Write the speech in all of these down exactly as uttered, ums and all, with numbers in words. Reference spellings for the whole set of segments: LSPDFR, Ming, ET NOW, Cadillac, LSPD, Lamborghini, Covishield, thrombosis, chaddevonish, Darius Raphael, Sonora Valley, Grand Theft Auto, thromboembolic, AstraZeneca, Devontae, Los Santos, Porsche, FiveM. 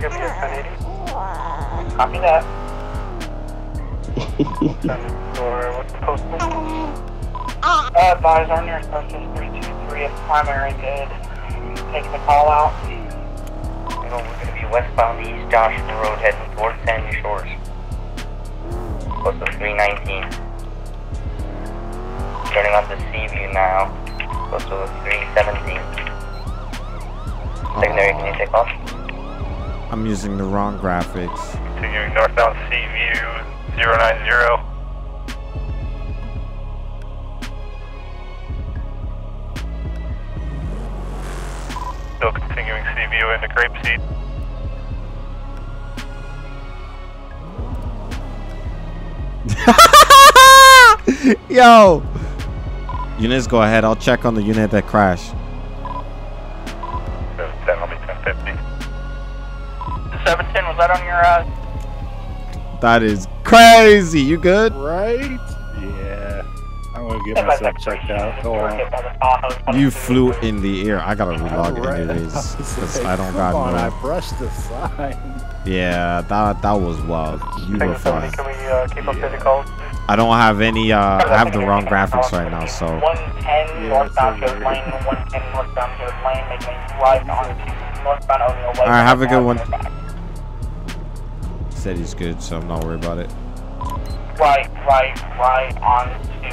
ten eighty. Copy that. Or what's the postal? Uh, advise our nearest postal three two three as primary good. Taking the call out. You know, we're going to be westbound East Joshua Road heading towards Sandy Shores. Postal three nineteen. Turning off the Sea View now. Postal three seventeen. Secondary, can you take off? I'm using the wrong graphics. Continuing northbound Sea View zero nine zero. Still continuing Sea View into Grapeseed. Yo! Units, go ahead. I'll check on the unit that crashed. seven ten, was that on your uh that is crazy. You good? Right? Yeah. I'm gonna get myself checked out. Go on. You flew in the air. I gotta relog right. Anyways. Cause I don't got on, no. I brushed the sign. Yeah, that that was wild. You were fine. Can we uh, keep up yeah. the calls? I don't have any uh I have the wrong graphics right now, so one ten northbound lane, one ten northbound lane, making right on two northbound over the way. Alright, have a good one. Said he's good, so I'm not worried about it. Right, right, right on to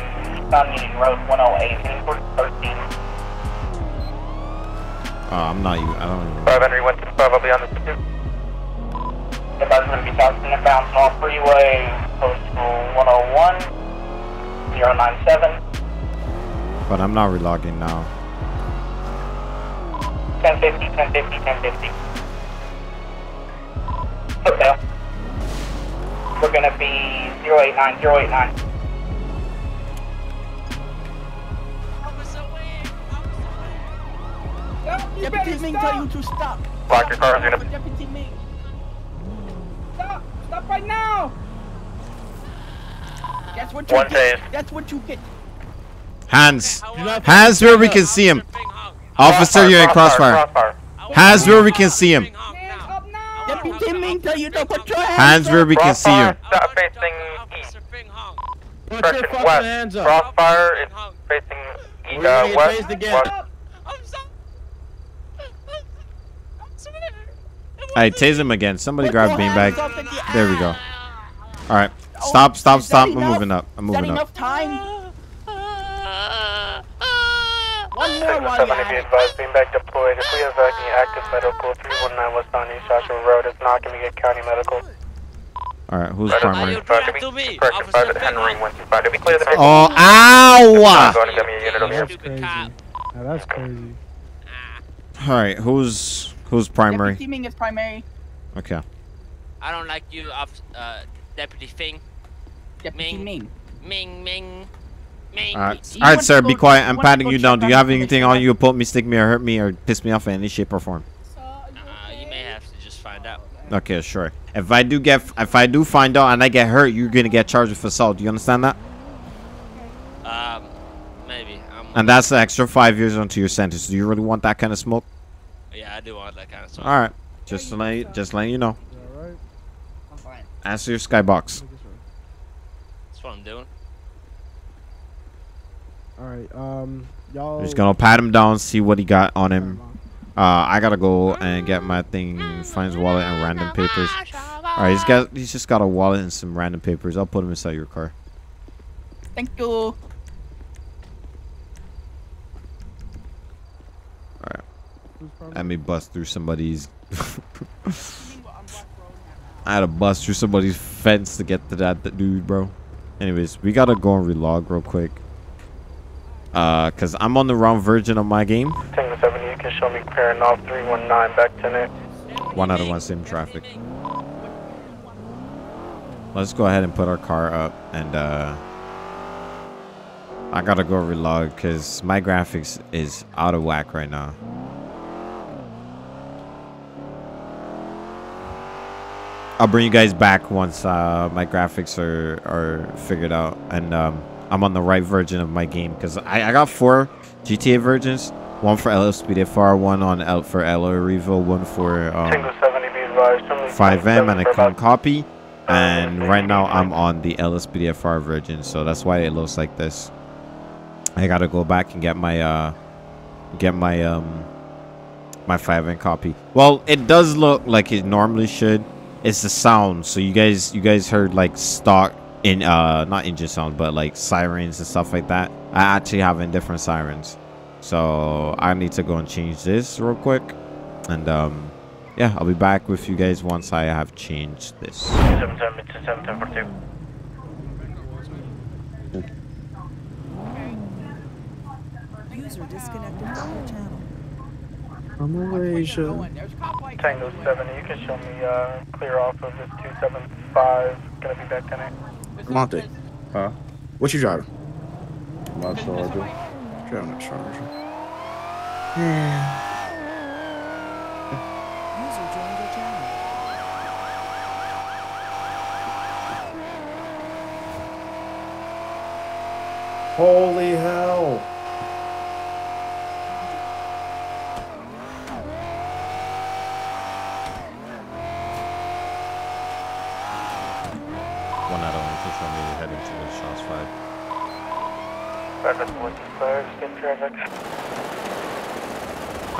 Sun Union Road one oh eight, thirteen. Oh, I'm not even, I don't even. five hundred one sixty-five, I'll be on the two. The bus is going to be south inbound off freeway, postal one oh one, zero nine seven. But I'm not relogging now. ten fifty, ten fifty, ten fifty. Okay. We're going to be zero eight nine, zero eight nine. I was away. I was away. No, Deputy Ming tell you to stop. Block your car. Stop, Deputy Ming. Stop. Stop right now. That's what you One get. Phase. That's what you get. Hands. Hands where we can see him. Officer, you're in crossfire. Hands where we can see him. You know, put your hands, hands where we can see you. Stop facing east. Direction west. Crossfire is facing east, uh, west. Hey, tase him again. Somebody grab beanbag. There we go. All right, stop, stop, stop. I'm moving up. I'm moving up. Time? One more one. Beanbag deployed. If we have any active medical, three one nine West on East Joshua Road is not going to get county medical. All right, who's primary? Oh, ow! That's crazy. All right, who's who's primary? Deputy Ming is primary. Okay. I don't like you, uh, Deputy Fing. Deputy Ming. Ming, Ming. Alright, all right, sir, be quiet. I'm patting you down. Do you have anything on you? Put me, stick me, or hurt me, or piss me off in any shape or form? Uh, you may have to just find out. Okay, sure. If I do get, if I do find out and I get hurt, you're gonna get charged with assault. Do you understand that? Um, maybe. I'm and that's an extra five years onto your sentence. Do you really want that kind of smoke? Yeah, I do want that kind of smoke. Alright, just letting, just letting you know. Alright, I'm fine. Answer your skybox. That's what I'm doing. All right, um, y'all. Just gonna pat him down, see what he got on him. Uh, I gotta go and get my thing, find his wallet and random papers. All right, he's got, he's just got a wallet and some random papers. I'll put him inside your car. Thank you. All right, let me bust through somebody's. I had to bust through somebody's fence to get to that, that dude, bro. Anyways, we gotta go and relog real quick. Uh, cause I'm on the wrong version of my game. ten seventy, you can show me clearing off three one nine back ten eight. One out of one, same traffic. Let's go ahead and put our car up, and uh, I gotta go relog cause my graphics is out of whack right now. I'll bring you guys back once uh, my graphics are are figured out, and um. I'm on the right version of my game because I, I got four G T A versions, one for L S P D F R, one on L for L O Revo, one for um, FiveM and I couldn't copy, and right now I'm on the L S P D F R version, so that's why it looks like this. I gotta go back and get my uh get my um my FiveM copy. Well, it does look like it normally should. It's the sound. So you guys you guys heard like stock in uh not engine sound, but like sirens and stuff like that. I actually have in different sirens. So I need to go and change this real quick, and um yeah, I'll be back with you guys once I have changed this. seven ten, seven ten for two. User disconnected from your channel. I'm away, Asia. Tango seven, you can show me uh, clear off of this two seven five. Gonna be back in it. Monte. Huh? What you driving? I'm not sure. I'm driving a charger. Yeah. Holy hell. One out of one, push on me, heading to the shots five.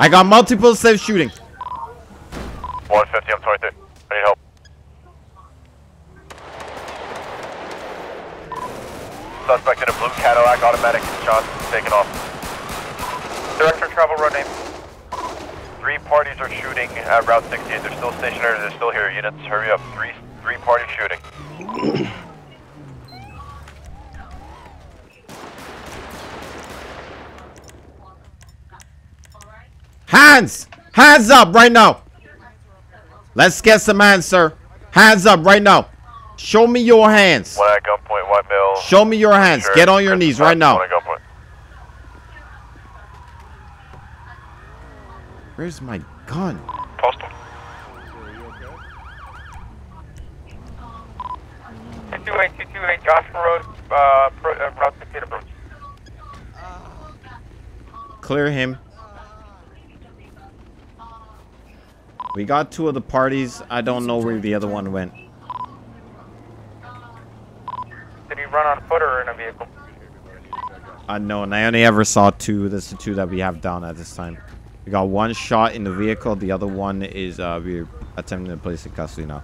I got multiple safe shooting. one fifty, I'm twenty-two. I need help. Suspect in a blue Cadillac, automatic shot, taken off. Director of travel, road name. Three parties are shooting at Route sixty-eight. They're still stationary. They're still here. Units, hurry up. Three, three parties shooting. Hands, hands up right now. Let's get some hands, sir. Hands up right now. Show me your hands. When I gunpoint. Show me your hands. Sure. Get on your knees right now. Where's my gun? Postal. two two eight two two eight Joshua Road, uh, pro, uh, Route sixty-eight approach. Clear him. We got two of the parties. I don't know where the other one went. Run on foot or in a vehicle? Uh, no, and I only ever saw two. That's the two that we have down at this time. We got one shot in the vehicle. The other one is uh, we're attempting to place in custody now.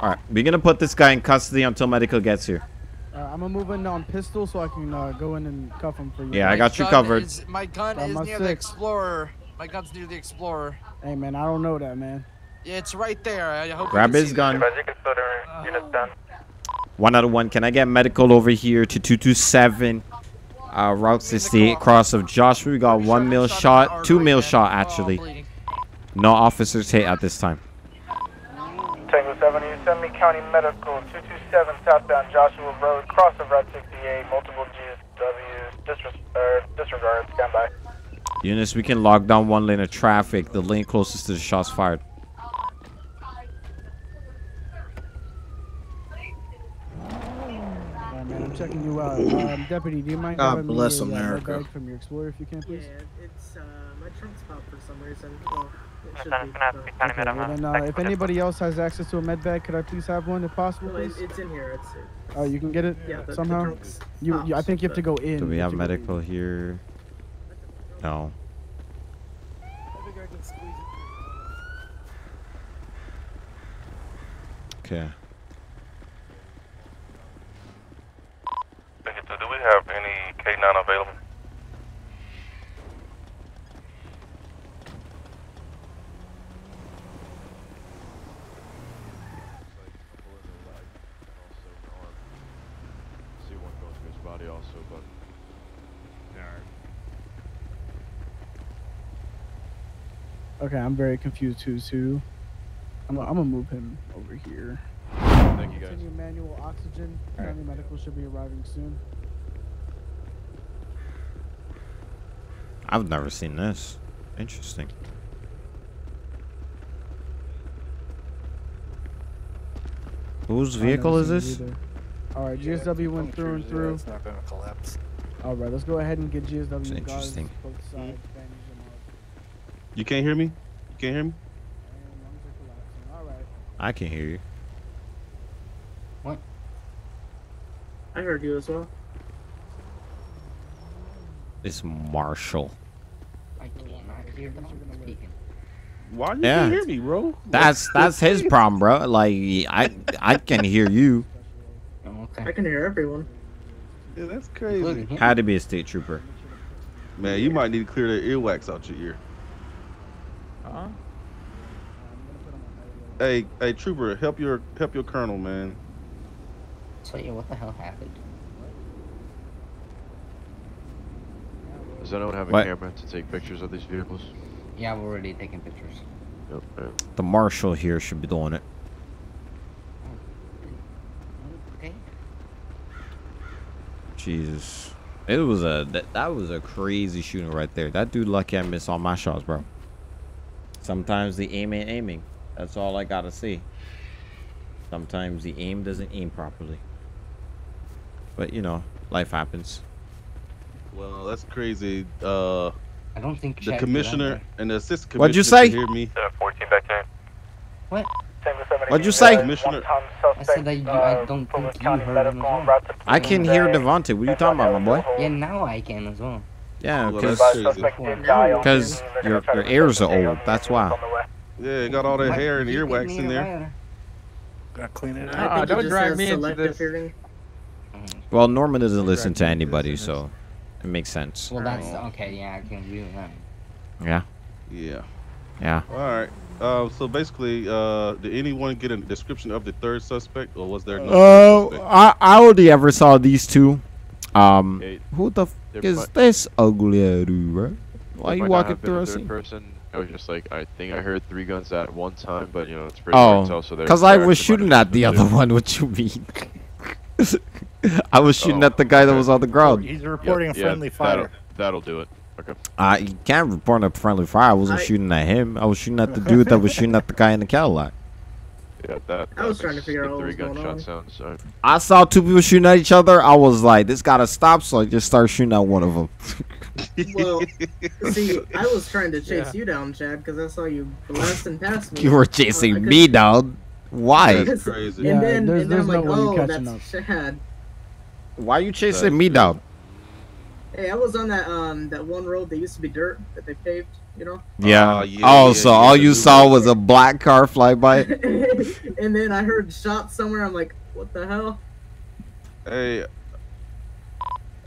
All right, we're gonna put this guy in custody until medical gets here. Uh, I'm gonna move in on pistol so I can uh, go in and cuff him for you. Yeah, my I got you covered. Is, my gun is near six. The Explorer. My gun's near the Explorer. Hey man, I don't know that man. Yeah, it's right there. I hope. Grab his gun. One out of one. Can I get medical over here to two two seven uh, Route sixty-eight cross of Joshua? We got one mil shot, two mil shot actually. No officers hit at this time. Tango seven, you send me county medical two two seven southbound Joshua Road, cross of Route sixty-eight, multiple G S Ws, disres er, disregard, standby. Eunice, we can lock down one lane of traffic, the lane closest to the shots fired. Checking you out. Um, Deputy, do you mind God having bless me, America. Uh, from your Explorer if you can, please? Yeah, it's, uh, my trunk's popped for some reason. Well, it should be, so. Okay, and, uh, if anybody else has access to a med bag, could I please have one if possible, please? Well, it's in here. It's, it's, oh, you can get it yeah, the, somehow? The you, you, I think you have to go in. Do we have medical here? No. Okay. Do we have any K nine available? See one goes to his body also, but okay, I'm very confused too, too. I'm, I'm gonna move him over here. Thank you guys. Continue manual oxygen. County right. Medical should be arriving soon. I've never seen this. Interesting. Whose vehicle is this? Alright, yeah, G S W went through and through. It's not going to collapse. Alright, let's go ahead and get G S W. It's interesting. Guys, you can't hear me? You can't hear me? Alright. I can hear you. What? I heard you as well. It's Marshall. I can't hear you. Why you yeah. can't hear me, bro? That's that's his problem, bro. Like I I can hear you. Okay. I can hear everyone. Yeah, that's crazy. Had to be a state trooper. Man, you might need to clear that earwax out your ear. Uh-huh. Hey, hey, trooper, help your help your colonel, man. So yeah, what the hell happened? Does anyone have a what? camera to take pictures of these vehicles? Yeah, I'm already taking pictures. Yep, yep. The marshal here should be doing it. Okay. Jesus, it was a that, that was a crazy shooting right there. That dude lucky I missed all my shots, bro. Sometimes the aim ain't aiming. That's all I gotta see. Sometimes the aim doesn't aim properly. But you know, life happens. Well, that's crazy. Uh, I don't think the commissioner and the assistant commissioner. What'd you say? Hear me. fourteen back in. What? What'd you say? Commissioner. I said that you, I don't think you heard him as well. I can hear Devontae. What are you talking about, my boy? Yeah, now I can as well. Yeah, because well, your, your ears are old. That's why. Yeah, you got all that what? hair and earwax in there. Gotta clean it out. Oh, don't drag me into this. Hearing. Well, Norman doesn't listen to anybody, so it makes sense. Well, that's okay. Yeah, I can agree with that. Yeah. Yeah. Yeah. All right. Uh, so basically, uh, did anyone get a description of the third suspect, or was there no? Oh, uh, I I already ever saw these two. Um, okay. Who the f is this ugly dude, bro? Why are you walking through a scene? Person? I was just like, I think I heard three guns at one time, but you know, it's pretty hard to tell. So because I was shooting at the other one, what you mean? I was shooting oh, at the guy okay. that was on the ground. He's reporting yep, a friendly yeah, fire. That'll, that'll do it. Okay. Uh, you can't report a friendly fire. I wasn't I, shooting at him. I was shooting at the dude that was shooting at the guy in the Cadillac. Yeah, that, I was trying to figure out what was going on. Sound, so. I saw two people shooting at each other. I was like, this gotta stop, so I just started shooting at one of them. Well, see, I was trying to chase yeah. you down, Chad, because I saw you blasting past me. You were chasing uh, me down? Why? That's crazy. Yeah, and then, there's, and then there's I'm no like, oh, that's up. Chad. Why are you chasing that's me true. down? Hey, I was on that um that one road that used to be dirt that they paved, you know? Yeah. Uh, yeah oh, yeah, so yeah, all you saw right. was a black car fly by? And then I heard shots somewhere. I'm like, what the hell? Hey...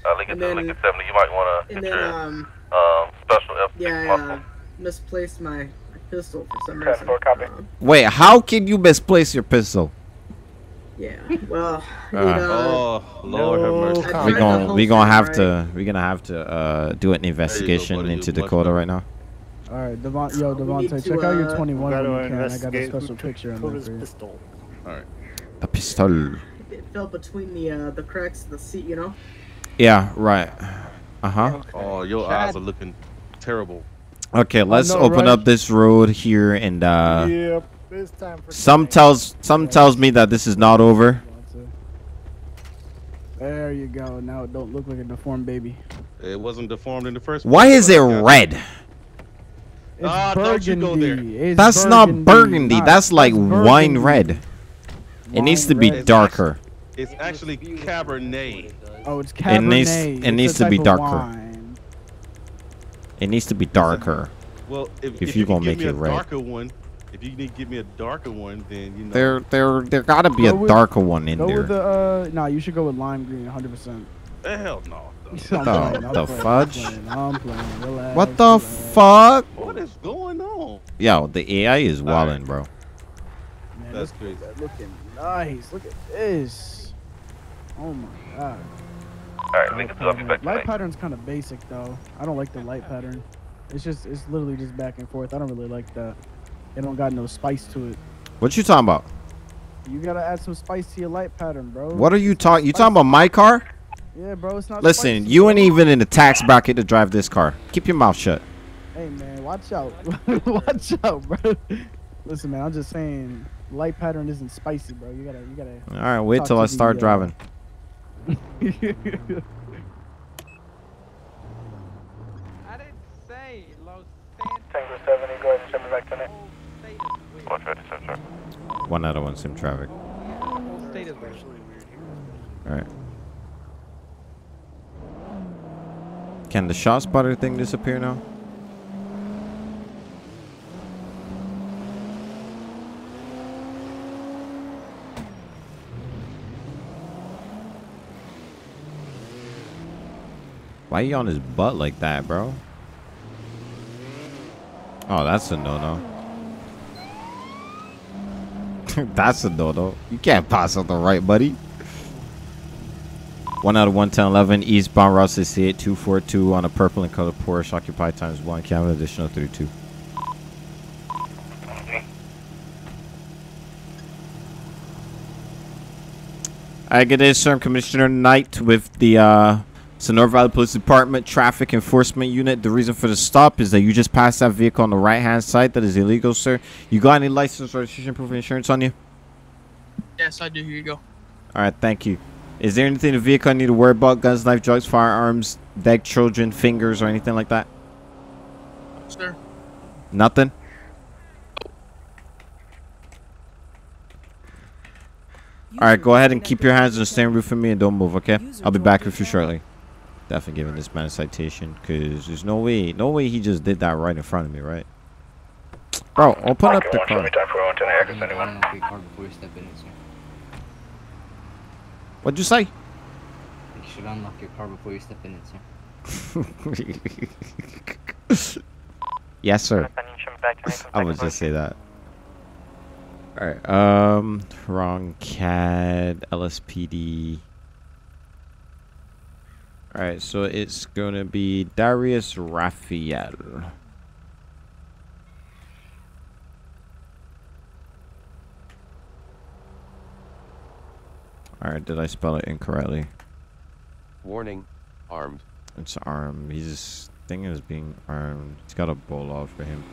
Uh, Lincoln, then, Lincoln seventy, you might want to get then, your um, um, special F six yeah, muscle. Yeah, misplaced my pistol for some reason. Copy. Uh, Wait, how can you misplace your pistol? Yeah, well, uh, you know, oh, Lord no. have mercy. We're gonna, we gonna have right. to, we're gonna have to uh, do an investigation go, buddy, into Dakota right now. All right, Devon, yo, Devontae, check uh, out your twenty-one when you can. I got a special picture on that for you. Pistol. All right. The pistol. It fell between the uh, the cracks of the seat, you know. Yeah, right. Uh-huh. Oh, your Chad. eyes are looking terrible. Okay, let's know, open right? up this road here and uh yep. it's time for some today. tells some yeah. tells me that this is not over. There you go. Now it don't look like a deformed baby. It wasn't deformed in the first place. Why is it red? It's ah, burgundy. Don't you go there. It's That's burgundy. not burgundy. Not. That's like burgundy. wine red. Wine it needs to be red. darker. It's actually Cabernet. Oh, it's Cabernet. It needs, it it's needs to be darker. It needs to be darker. Well, if, if, if you're you gonna make it red. Darker one, if you need to give me a darker one, then you know. There, there, there gotta be go a with, darker one in go there. With the, uh, nah, you should go with lime green, one hundred percent. Hell no. no, no, no the playing, fudge? I'm playing, I'm playing, relax, what the relax. fuck? What is going on? Yo, the A I is wildin', right. bro. Man, that's crazy. That's looking nice. Look at this. Oh my god. Alright, Lincoln, I'll be back. Light pattern's kind of basic though. I don't like the light pattern. It's just, it's literally just back and forth. I don't really like that. It don't got no spice to it. What you talking about? You gotta add some spice to your light pattern, bro. What are you talking? You talking about my car? Yeah, bro, it's not Listen, spicy, you ain't bro. even in the tax bracket to drive this car. Keep your mouth shut. Hey man, watch out. Watch out, bro. Listen man, I'm just saying, light pattern isn't spicy, bro. You gotta, you gotta. Alright, wait till I start you, driving. Yeah. I didn't say Los Santos. Tango seventy, go ahead and send me back to it. Watch ready, sir. one out of one sim traffic. Alright. Can the shot spotter thing disappear now? Why are you on his butt like that, bro? Oh, that's a no-no. That's a no-no. You can't pass on the right, buddy. One out of one, ten eleven, eastbound Route sixty-eight, two forty-two on a purple and color Porsche, occupied times one, cabin additional thirty-two. Alright, good day, sir. I'm Commissioner Knight with the, uh... Sonora Valley Police Department Traffic Enforcement Unit. The reason for the stop is that you just passed that vehicle on the right-hand side. That is illegal, sir. You got any license or registration proof of insurance on you? Yes, I do. Here you go. All right, thank you. Is there anything in the vehicle I need to worry about? Guns, knife, drugs, firearms, dead children, fingers, or anything like that? Sir. Nothing? All right, go ahead and keep your hands on the steering wheel for me and don't move, okay? I'll be back with you shortly. Definitely giving this man a citation, because there's no way, no way he just did that right in front of me, right? Bro, open up the car. What'd you say? You should unlock your car before you step in it, sir. Yes, sir. I would just say that. Alright, um, wrong C A D, L S P D. Alright, so it's going to be Darius Raphael. Alright, did I spell it incorrectly? Warning, armed. It's armed. He's just thing is being armed. It's got a bolo for him.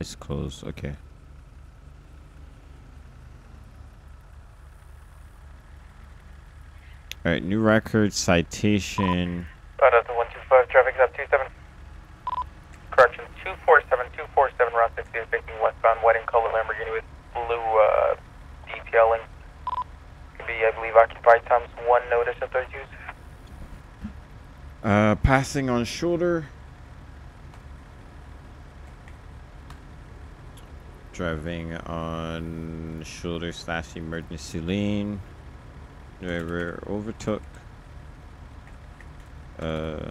It's closed, okay. Alright, new record, citation. Part of the one two five, traffic is up two seven. Correction, two four seven, two four seven, Route sixty is making westbound, white and color Lamborghini with blue uh, detailing. Could be, I believe, occupied times one, no additional thirty-twos. Uh, passing on shoulder. Driving on shoulder slash emergency lane. Driver overtook uh,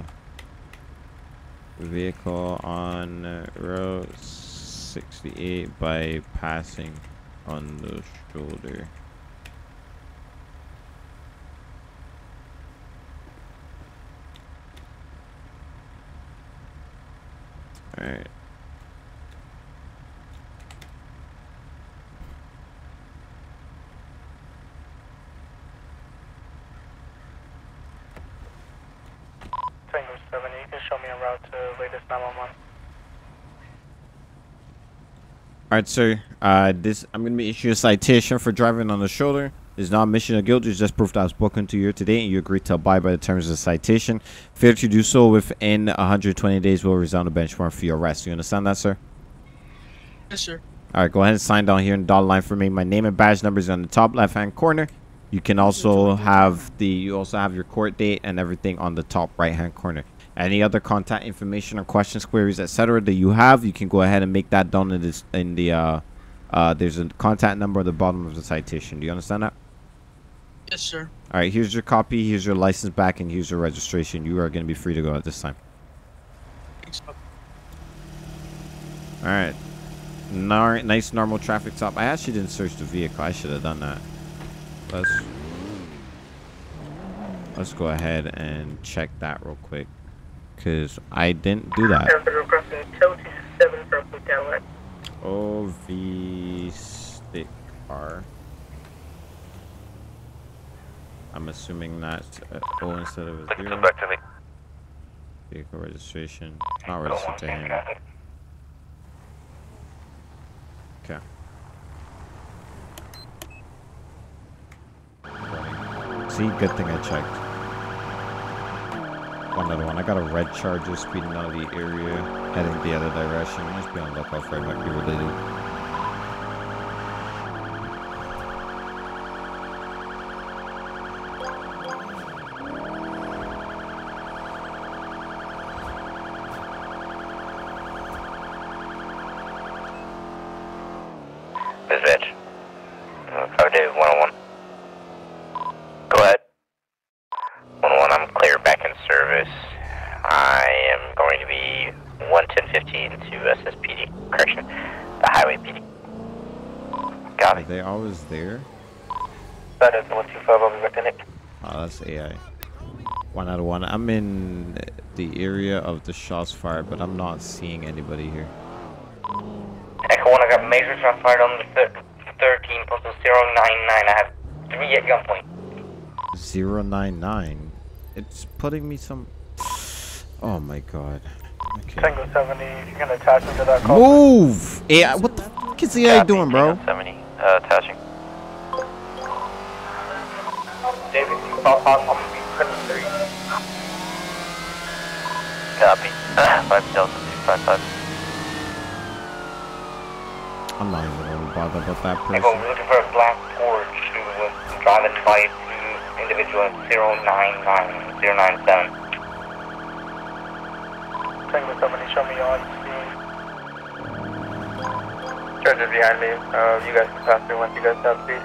vehicle on uh, Route sixty-eight by passing on the shoulder. All right. Alright, sir, uh, this, I'm going to be issuing a citation for driving on the shoulder. It's not admission of guilt, it's just proof that I've spoken to you today and you agree to abide by the terms of the citation. Failure to do so within one hundred twenty days will resound a bench warrant for your arrest. You understand that, sir? Yes, sir. Alright, go ahead and sign down here in the dotted line for me. My name and badge number is on the top left-hand corner. You can also have the, you also have your court date and everything on the top right-hand corner. Any other contact information or questions, queries, et cetera that you have, you can go ahead and make that down in this in the uh uh there's a contact number at the bottom of the citation. Do you understand that? Yes, sir. All right, here's your copy, here's your license back, and here's your registration. You are going to be free to go at this time. Thanks. All right, Nar nice normal traffic stop. I actually didn't search the vehicle. I should have done that. Let's let's go ahead and check that real quick, because I didn't do that. O V six R. I'm assuming that's O instead of a zero. Vehicle registration. Not registered to him. Okay. See, good thing I checked. another one. I got a red charger speeding out of the area, heading the other direction. Just be on the lookout for it. Might be related. There. That is one two five, I'll be back in it. Oh, that's A I. One out of one. I'm in the area of the shots fired, but I'm not seeing anybody here. Echo one, I got major shots fired on the thirteen plus a zero nine nine. I have three at gunpoint. zero nine nine? It's putting me some. Oh my god. Okay. Tango seventy, if you're gonna attach me to that call. Move! A I, what the fuck is A I doing, bro? seventy. Uh, attaching. David, I'm gonna be three. Copy. five Delta two five five. I'm not even gonna bother about that person. We're looking for a black Ford to uh, drive and fight to individual zero nine nine zero nine seven. Tango seventy, show me on. Charger behind me. Uh, you guys can pass through once you guys have speed.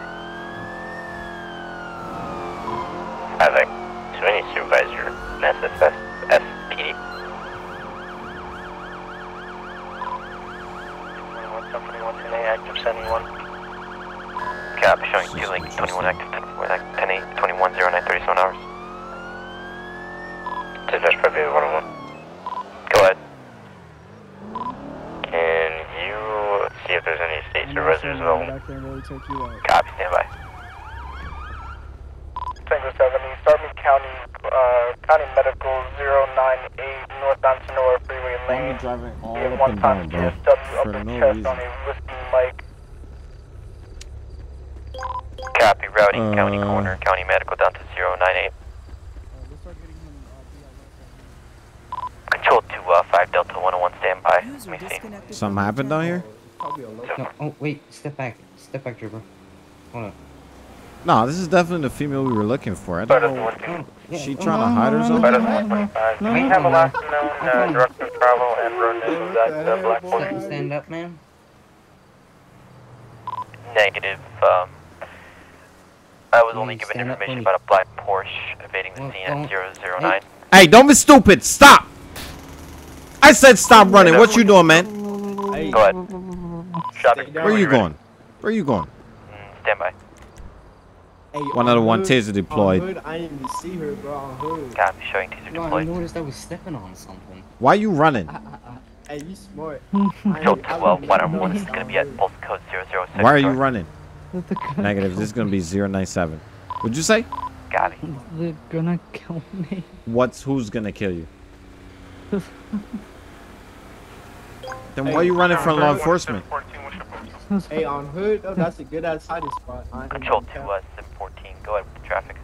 I like so any supervisor in S S S S P D. twenty-one company one ten A active seventy-one. Copy, showing two link twenty-one active ten eight twenty-one zero nine thirty-seven hours. Dispatch probably one oh one. Go ahead. If there's any state supervisors available. Copy, stand by. Tango seventy, Starman County, uh, County Medical zero nine eight, northbound Sonora Freeway Lane. We have one time P S W up in chest on a whiskey mic. Copy, routing uh, County Corner, County Medical down to zero nine eight. Control to uh, five Delta one oh one, stand by. Let me see. Something happened down here? No, oh wait, step back, step back, Trooper. Hold on. No, this is definitely the female we were looking for. I don't know. Oh, yeah. She trying to hide herself. We have a last known direction of travel and road name that uh, black boy. Stand up, man. Negative. Um, I was hey, only given information about a black Porsche evading the scene at zero zero nine. Hey, don't be stupid. Stop. I said stop running. What you doing, man? Go ahead. Shopping. Where are you going? Where are you going? Mm, stand by. Hey, one out of one, taser deployed. Hood, I didn't even see her, bro. On hood. God, I'm showing taser no, deployed. I noticed I was stepping on something. Why are you running? I, I, I, hey, you smart. Control twelve, one on one. This is going to be at pulse code zero zero six. Why are you running? Negative. This is going to be zero nine seven. What'd you say? Got it. They're going to kill me. What's who's going to kill you? Then hey, why are you running from law enforcement? Hey, on hood, oh, that's a good ass hiding spot. I Control two, uh, seven fourteen, go ahead with the traffic.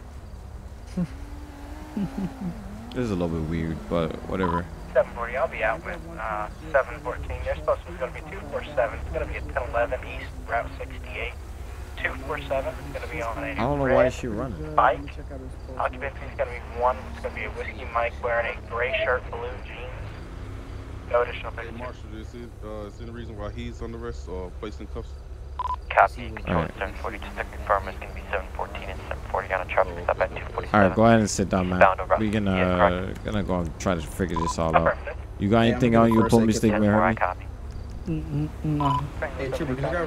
This is a little bit weird, but whatever. seven forty, I'll be out with, uh, seven fourteen. Your supposed to be going to be two forty-seven. It's going to be at ten eleven East Route sixty-eight. two forty-seven, it's going to be on a I don't know why she running. Bike. Occupancy is going to be one. It's going to be a whiskey mic wearing a gray shirt, blue jeans. No additional hey, Marshal, is it, uh, is there a reason why he's under arrest or placed in cuffs? Copy. Control right. seven forty just to confirm it's going to be seven fourteen and seven forty on a traffic oh, stop at two forty-seven. Alright, go ahead and sit down, man. We're gonna, yeah, gonna go and try to figure this all out. You got anything yeah, on you? Pull me statement, right? No.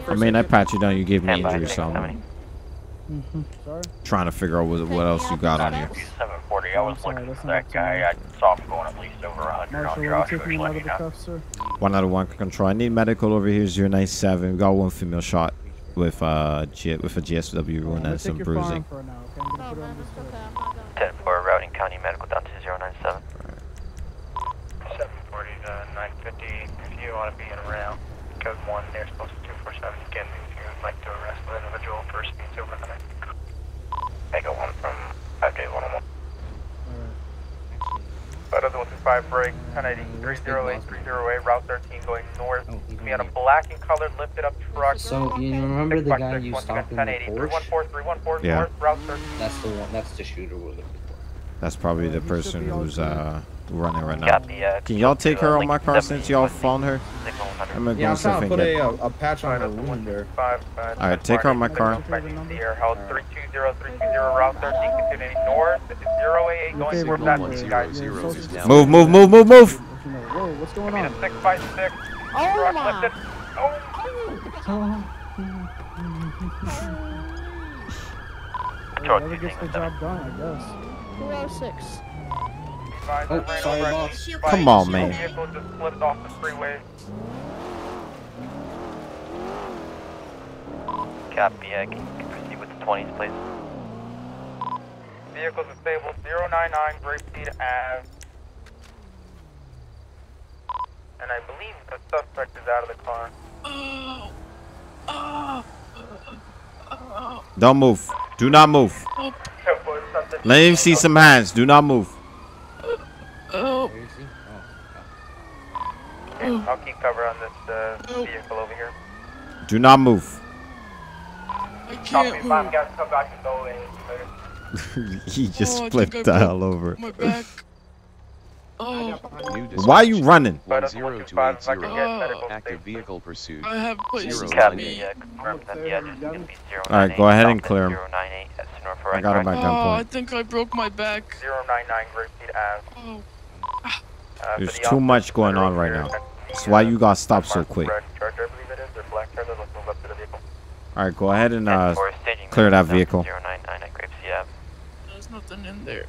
I mean, I pat you down. You gave me injuries, so mm-hmm. Sorry? Trying to figure out what, what else you got on here. seven forty, I was looking for that guy. I saw him going at least over one hundred on Joshua. One out of one control. I need medical over here. zero nine seven. We got one female shot with uh G with a G S W wound and some bruising. ten four, routing County Medical down to zero nine seven. seven forty to nine fifty. If you want to be in around code one, they're supposed to two forty-seven again. Like to arrest an individual for speeds over nine. Take a one from five J one oh one. five break, ten eighty, three oh eight, three oh eight, Route thirteen going north. Oh, we had a black and colored lifted up truck. So, you remember the guy you stopped in the Porsche? Yeah. That's the one, that's the shooter we're looking for. That's probably the person who's uh, running right now. Can y'all take her on my car since y'all found her? I'm gonna go something. Put a, a patch on her wound there. Alright, take her on my car. Move, move, move, move, move! What's going on? Whoever gets the job done, I guess. four oh six. Oh, sorry, boss. Come on, man. Copy, I can proceed with the twenties, please. Vehicles are stable, zero nine nine, Grapeseed Avenue. And I believe the suspect is out of the car. Oh. Oh. Oh. Don't move. Do not move. Oh. Let him see some hands. Do not move. Oh. Okay, I'll keep cover on this uh, vehicle over here. Do not move. I can't move. He just oh, flipped all over. My back. Oh. Why are you running? one zero two eight zero. Oh. Active vehicle pursuit. I have zero nine eight. Alright, go ahead and clear him. I got him by gunpoint. Oh, I think I broke my back. zero nine nine, Grapeseed Avenue. There's too much going on right now. That's why you got stopped so quick. Alright, go ahead and uh, clear that vehicle. There's nothing in there.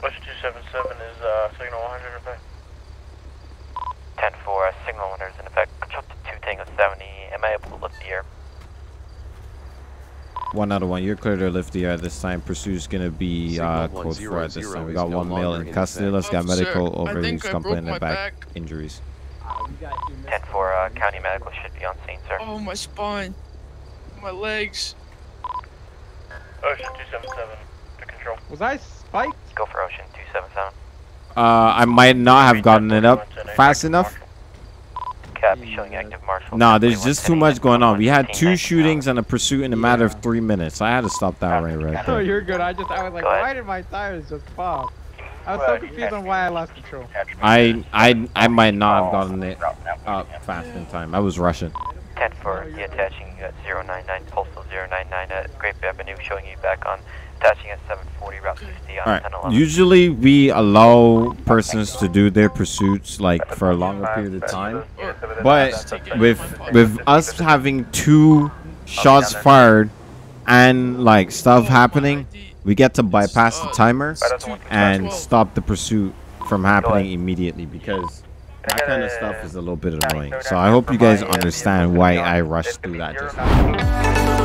Bush two seven seven is uh, signal one hundred in effect. ten four, uh, signal one hundred is in effect. Control to two Tango seventy. Am I able to lift the air? One out of one. You're clear to lift the air this time. Pursuit is going to be uh, code four at this time. We got one male in custody. Let's get medical overuse complaint and back injuries. ten four, uh, county medical should be on scene, sir. Oh, my spine. My legs. Ocean two seven seven to control. Was I spiked? Go for Ocean two seven seven. Uh, I might not have gotten it up fast enough. Nah, there's just too much going on. We had two shootings and a pursuit in a matter of three minutes. I had to stop that right right there. No, you're good. I just, I was like, why did my tires just pop? I was so confused on why I lost control. I, I, I might not have gotten it up fast in time. I was rushing. ten for the attaching at zero nine nine, postal zero nine nine at Grape Avenue, showing you back on. Attaching at seven forty, route sixty on ten eleven. Usually we allow persons to do their pursuits like for a longer period of time, but with with us having two shots fired and like stuff happening, we get to bypass the timer and stop the pursuit from happening immediately, because that kind of stuff is a little bit annoying. So I hope you guys understand why I rushed through that just now.